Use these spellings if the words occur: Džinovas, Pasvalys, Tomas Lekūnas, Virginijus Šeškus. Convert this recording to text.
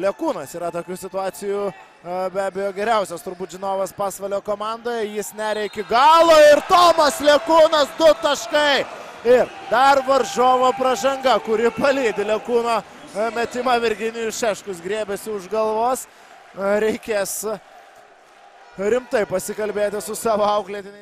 Lekūnas yra tokių situacijų be abejo geriausias, turbūt Džinovas Pasvalio komandoje, jis neria iki galo ir Tomas Lekūnas 2 taškai. Ir dar varžovo pražanga, kuri palydi Lekūno metimą. Virginijus Šeškus grėbėsi už galvos, reikės rimtai pasikalbėti su savo auklėtiniais.